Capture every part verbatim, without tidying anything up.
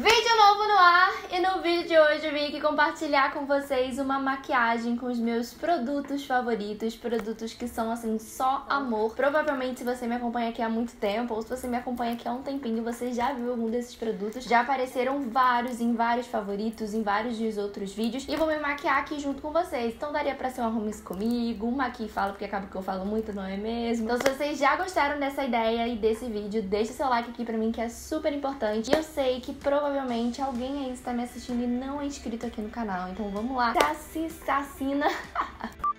Vídeo novo no ar e no vídeo de hoje eu vim aqui compartilhar com vocês uma maquiagem com os meus produtos favoritos, produtos que são assim só amor. Provavelmente se você me acompanha aqui há muito tempo ou se você me acompanha aqui há um tempinho, você já viu algum desses produtos. Já apareceram vários em vários favoritos, em vários dos outros vídeos e vou me maquiar aqui junto com vocês. Então daria pra ser um arrume-se comigo, uma aqui fala porque acaba que eu falo muito, não é mesmo? Então se vocês já gostaram dessa ideia e desse vídeo, deixa seu like aqui pra mim que é super importante. E eu sei que provavelmente Provavelmente alguém aí está me assistindo e não é inscrito aqui no canal, então vamos lá. Saci, sacina.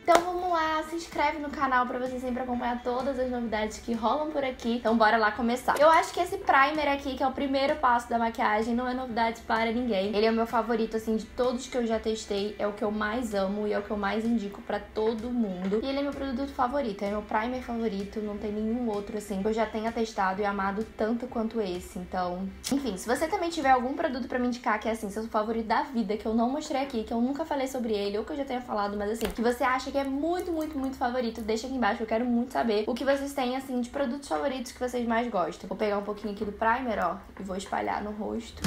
Então vamos lá, se inscreve no canal pra você sempre acompanhar todas as novidades que rolam por aqui. Então bora lá começar. Eu acho que esse primer aqui, que é o primeiro passo da maquiagem, não é novidade para ninguém. Ele é o meu favorito, assim, de todos que eu já testei. É o que eu mais amo e é o que eu mais indico pra todo mundo. E ele é meu produto favorito, é meu primer favorito. Não tem nenhum outro, assim, que eu já tenha testado e amado tanto quanto esse. Então, enfim, se você também tiver algum produto pra me indicar que é, assim, seu favorito da vida, que eu não mostrei aqui, que eu nunca falei sobre ele, ou que eu já tenha falado, mas assim, que você acha que é muito, muito, muito favorito, deixa aqui embaixo, eu quero muito saber o que vocês têm, assim, de produtos favoritos que vocês mais gostam. Vou pegar um pouquinho aqui do primer, ó, e vou espalhar no rosto.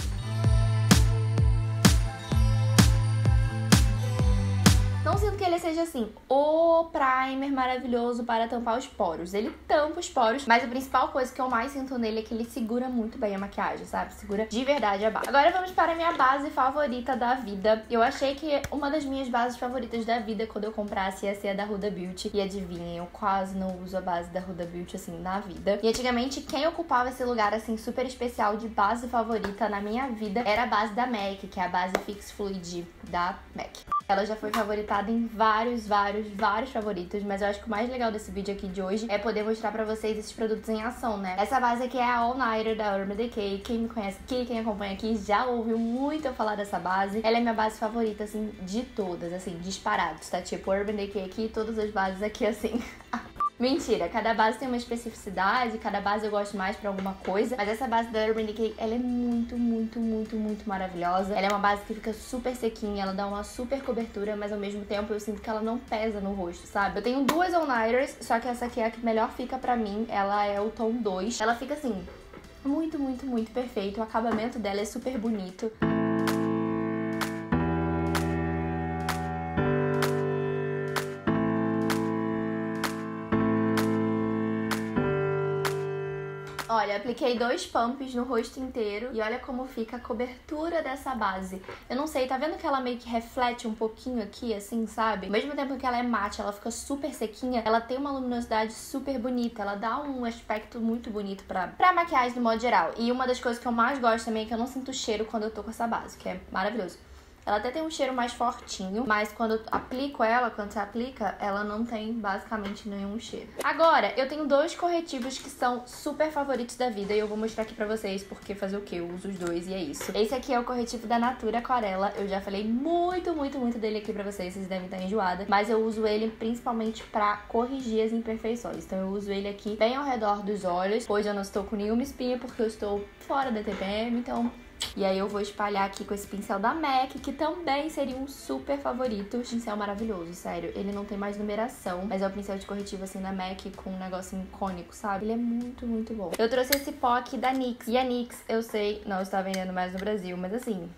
Não sinto que ele seja, assim, o primer maravilhoso para tampar os poros. Ele tampa os poros, mas a principal coisa que eu mais sinto nele é que ele segura muito bem a maquiagem, sabe? Segura de verdade a base. Agora vamos para a minha base favorita da vida. Eu achei que uma das minhas bases favoritas da vida, quando eu comprasse, ia ser a da Huda Beauty. E adivinha, eu quase não uso a base da Huda Beauty, assim, na vida. E antigamente, quem ocupava esse lugar, assim, super especial de base favorita na minha vida era a base da M A C, que é a base Fix Fluid da M A C. Ela já foi favoritada em vários, vários, vários favoritos, mas eu acho que o mais legal desse vídeo aqui de hoje é poder mostrar pra vocês esses produtos em ação, né? Essa base aqui é a All Nighter da Urban Decay. Quem me conhece aqui, quem acompanha aqui, já ouviu muito eu falar dessa base. Ela é minha base favorita, assim, de todas, assim, disparados, tá? Tipo, Urban Decay aqui e todas as bases aqui, assim... Mentira, cada base tem uma especificidade, cada base eu gosto mais pra alguma coisa, mas essa base da Urban Decay, ela é muito, muito, muito, muito maravilhosa. Ela é uma base que fica super sequinha, ela dá uma super cobertura, mas ao mesmo tempo eu sinto que ela não pesa no rosto, sabe? Eu tenho duas All Nighters, só que essa aqui é a que melhor fica pra mim, ela é o tom dois. Ela fica assim, muito, muito, muito perfeito, o acabamento dela é super bonito. Olha, apliquei dois pumps no rosto inteiro e olha como fica a cobertura dessa base. Eu não sei, tá vendo que ela meio que reflete um pouquinho aqui, assim, sabe? Ao mesmo tempo que ela é mate, ela fica super sequinha, ela tem uma luminosidade super bonita, ela dá um aspecto muito bonito pra, pra maquiagem no modo geral. E uma das coisas que eu mais gosto também é que eu não sinto cheiro quando eu tô com essa base, que é maravilhoso. Ela até tem um cheiro mais fortinho, mas quando eu aplico ela, quando você aplica, ela não tem basicamente nenhum cheiro. Agora, eu tenho dois corretivos que são super favoritos da vida e eu vou mostrar aqui pra vocês porque fazer o quê? Eu uso os dois e é isso. Esse aqui é o corretivo da Natura Aquarela. Eu já falei muito, muito, muito dele aqui pra vocês, vocês devem estar enjoada, mas eu uso ele principalmente pra corrigir as imperfeições. Então eu uso ele aqui bem ao redor dos olhos. Hoje eu não estou com nenhuma espinha porque eu estou fora da T P M, então... E aí eu vou espalhar aqui com esse pincel da M A C, que também seria um super favorito. Pincel maravilhoso, sério. Ele não tem mais numeração, mas é o pincel de corretivo, assim, da M A C, com um negocinho icônico, sabe? Ele é muito, muito bom. Eu trouxe esse pó aqui da N Y X. E a N Y X, eu sei, não está vendendo mais no Brasil, mas assim...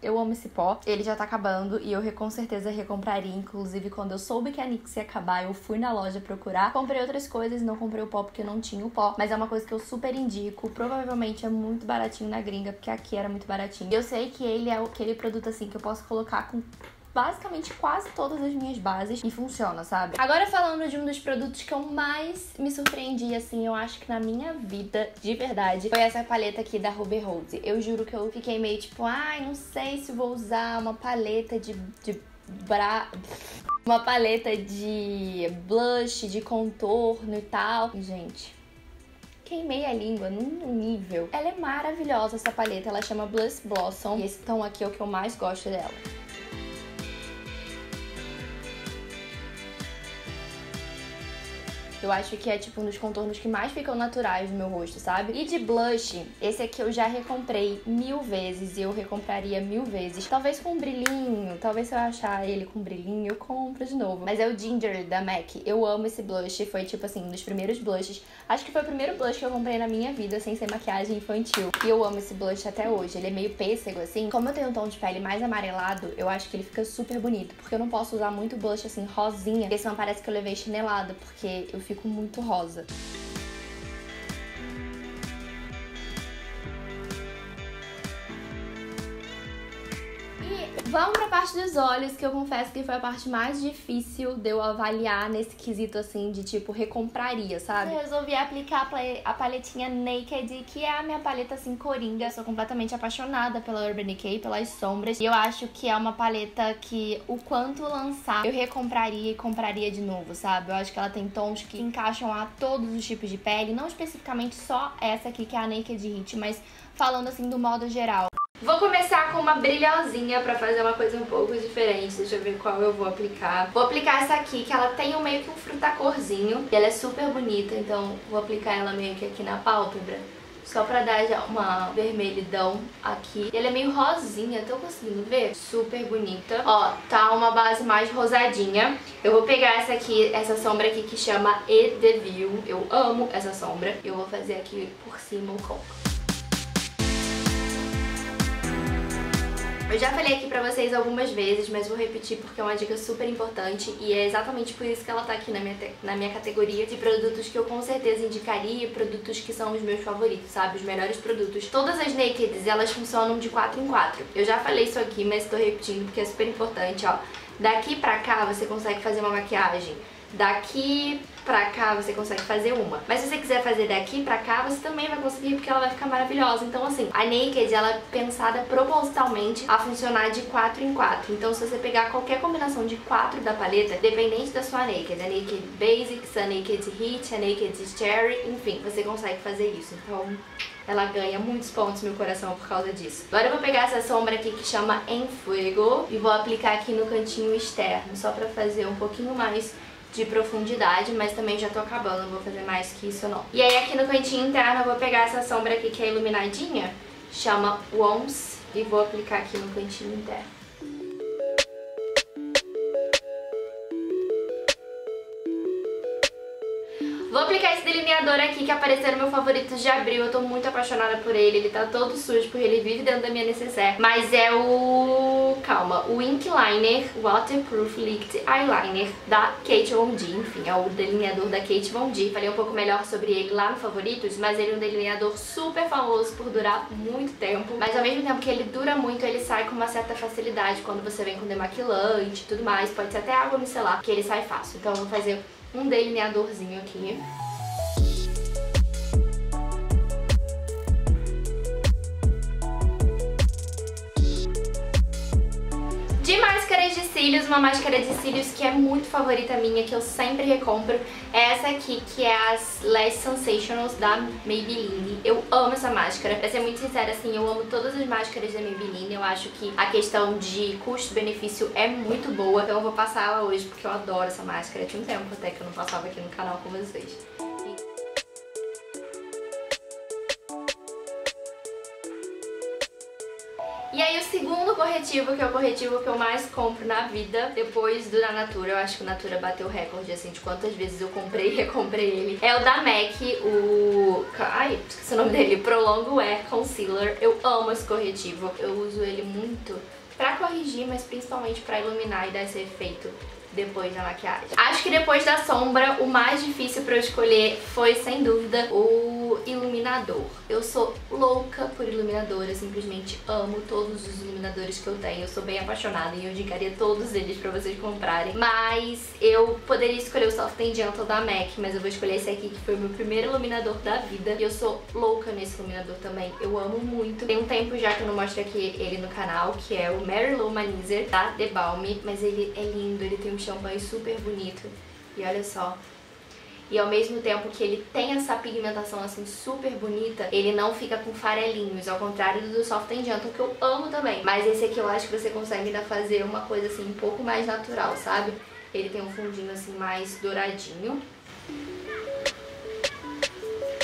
Eu amo esse pó, ele já tá acabando e eu com certeza recompraria, inclusive quando eu soube que a N Y X ia acabar, eu fui na loja procurar, comprei outras coisas, não comprei o pó porque não tinha o pó, mas é uma coisa que eu super indico, provavelmente é muito baratinho na gringa, porque aqui era muito baratinho. Eu sei que ele é aquele produto assim que eu posso colocar com... basicamente quase todas as minhas bases e funciona, sabe? Agora falando de um dos produtos que eu mais me surpreendi, assim, eu acho que na minha vida, de verdade, foi essa paleta aqui da Ruby Rose. Eu juro que eu fiquei meio tipo, ai, não sei se vou usar uma paleta de... de bra... uma paleta de blush, de contorno e tal. Gente... queimei a língua num nível. Ela é maravilhosa, essa paleta, ela chama Blush Blossom e esse tom aqui é o que eu mais gosto dela. Eu acho que é tipo um dos contornos que mais ficam naturais no meu rosto, sabe? E de blush, esse aqui eu já recomprei mil vezes e eu recompraria mil vezes. Talvez com um brilhinho, talvez se eu achar ele com um brilhinho, eu compro de novo. Mas é o Ginger da MAC. Eu amo esse blush, foi tipo assim, um dos primeiros blushes. Acho que foi o primeiro blush que eu comprei na minha vida sem ser maquiagem infantil. E eu amo esse blush até hoje, ele é meio pêssego assim. Como eu tenho um tom de pele mais amarelado, eu acho que ele fica super bonito, porque eu não posso usar muito blush assim rosinha, porque senão parece que eu levei chinelada, porque eu fico muito rosa. Vamos pra parte dos olhos, que eu confesso que foi a parte mais difícil de eu avaliar nesse quesito, assim, de tipo, recompraria, sabe? Eu resolvi aplicar a paletinha Naked, que é a minha paleta, assim, coringa. Eu sou completamente apaixonada pela Urban Decay, pelas sombras. E eu acho que é uma paleta que, o quanto lançar, eu recompraria e compraria de novo, sabe? Eu acho que ela tem tons que encaixam a todos os tipos de pele. Não especificamente só essa aqui, que é a Naked Hit, mas falando, assim, do modo geral. Vou começar com uma brilhosinha pra fazer uma coisa um pouco diferente. Deixa eu ver qual eu vou aplicar. Vou aplicar essa aqui, que ela tem um meio que um frutacorzinho. E ela é super bonita, então vou aplicar ela meio que aqui na pálpebra. Só pra dar já uma vermelhidão aqui. E ela é meio rosinha, tô conseguindo ver? Super bonita. Ó, tá uma base mais rosadinha. Eu vou pegar essa aqui, essa sombra aqui que chama E Deville. Eu amo essa sombra. E eu vou fazer aqui por cima o côncavo. Eu já falei aqui pra vocês algumas vezes, mas vou repetir porque é uma dica super importante e é exatamente por isso que ela tá aqui na minha, na minha categoria de produtos que eu com certeza indicaria e produtos que são os meus favoritos, sabe? Os melhores produtos. Todas as Nakeds, elas funcionam de quatro em quatro. Eu já falei isso aqui, mas tô repetindo porque é super importante, ó. Daqui pra cá você consegue fazer uma maquiagem. Daqui pra cá você consegue fazer uma. Mas se você quiser fazer daqui pra cá, você também vai conseguir, porque ela vai ficar maravilhosa. Então assim, a Naked, ela é pensada propositalmente a funcionar de quatro em quatro. Então se você pegar qualquer combinação de quatro da paleta, dependente da sua Naked, a Naked Basics, a Naked Hit, a Naked Cherry, enfim, você consegue fazer isso. Então ela ganha muitos pontos no meu coração por causa disso. Agora eu vou pegar essa sombra aqui que chama Enfuego e vou aplicar aqui no cantinho externo, só pra fazer um pouquinho mais de profundidade, mas também já tô acabando, não vou fazer mais que isso não. E aí aqui no cantinho interno eu vou pegar essa sombra aqui que é iluminadinha, chama Ons, e vou aplicar aqui no cantinho interno. Vou aplicar esse delineador aqui que apareceu no meu favorito de abril. Eu tô muito apaixonada por ele, ele tá todo sujo porque ele vive dentro da minha necessaire. Mas é o... calma, o Ink Liner Waterproof Liquid Eyeliner da Kate Von D. Enfim, é o delineador da Kate Von D. Falei um pouco melhor sobre ele lá no Favoritos, mas ele é um delineador super famoso por durar muito tempo. Mas ao mesmo tempo que ele dura muito, ele sai com uma certa facilidade quando você vem com demaquilante e tudo mais. Pode ser até água micelar, que ele sai fácil. Então eu vou fazer um delineadorzinho aqui. De máscaras de cílios, uma máscara de cílios que é muito favorita minha, que eu sempre recompro, é essa aqui, que é a Lash Sensational da Maybelline. Eu amo essa máscara. Pra ser muito sincera, assim, eu amo todas as máscaras da Maybelline. Eu acho que a questão de custo-benefício é muito boa. Então eu vou passar ela hoje, porque eu adoro essa máscara. Tinha um tempo até que eu não passava aqui no canal com vocês. E aí o segundo corretivo, que é o corretivo que eu mais compro na vida, depois do da Natura, eu acho que o Natura bateu o recorde, assim, de quantas vezes eu comprei e recomprei ele, é o da M A C, o... ai, esqueci o nome dele, Prolongwear Concealer. Eu amo esse corretivo, eu uso ele muito pra corrigir, mas principalmente pra iluminar e dar esse efeito depois da maquiagem. Acho que depois da sombra, o mais difícil pra eu escolher foi, sem dúvida, o iluminador. Eu sou louca por iluminador, eu simplesmente amo todos os iluminadores que eu tenho. Eu sou bem apaixonada e eu indicaria todos eles pra vocês comprarem. Mas eu poderia escolher o Soft and Gentle da M A C, mas eu vou escolher esse aqui, que foi o meu primeiro iluminador da vida. E eu sou louca nesse iluminador também, eu amo muito. Tem um tempo já que eu não mostro aqui ele no canal, que é o Mary Lou Manizer da The Balmy. Mas ele é lindo, ele tem um champanhe super bonito, e olha só, e ao mesmo tempo que ele tem essa pigmentação assim super bonita, ele não fica com farelinhos, ao contrário do Soft and Gentle, que eu amo também, mas esse aqui eu acho que você consegue ainda fazer uma coisa assim um pouco mais natural, sabe? Ele tem um fundinho assim mais douradinho.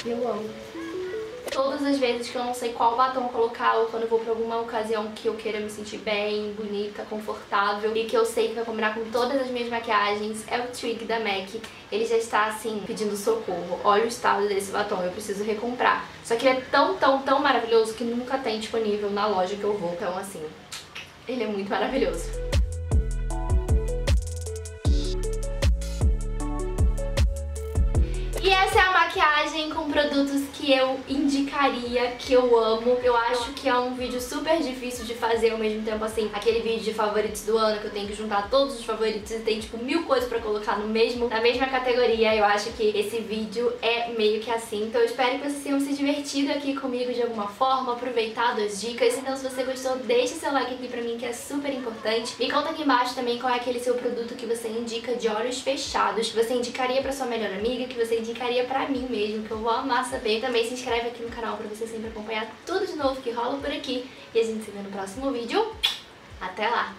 Eu amo. Todas as vezes que eu não sei qual batom colocar, ou quando eu vou pra alguma ocasião que eu queira me sentir bem, bonita, confortável, e que eu sei que vai combinar com todas as minhas maquiagens, é o Trick da MAC. Ele já está, assim, pedindo socorro. Olha o estado desse batom, eu preciso recomprar. Só que ele é tão, tão, tão maravilhoso que nunca tem disponível na loja que eu vou. Então, assim, ele é muito maravilhoso. E essa é a maquiagem com produtos que eu indicaria, que eu amo. Eu acho que é um vídeo super difícil de fazer, ao mesmo tempo, assim, aquele vídeo de favoritos do ano, que eu tenho que juntar todos os favoritos e tem, tipo, mil coisas pra colocar no mesmo, na mesma categoria. Eu acho que esse vídeo é meio que assim. Então eu espero que vocês tenham se divertido aqui comigo de alguma forma, aproveitado as dicas. Então, se você gostou, deixa seu like aqui pra mim, que é super importante. Me conta aqui embaixo também qual é aquele seu produto que você indica de olhos fechados, que você indicaria pra sua melhor amiga, que você indica Ficaria pra mim mesmo, que eu vou amar saber. Também se inscreve aqui no canal pra você sempre acompanhar tudo de novo que rola por aqui. E a gente se vê no próximo vídeo. Até lá!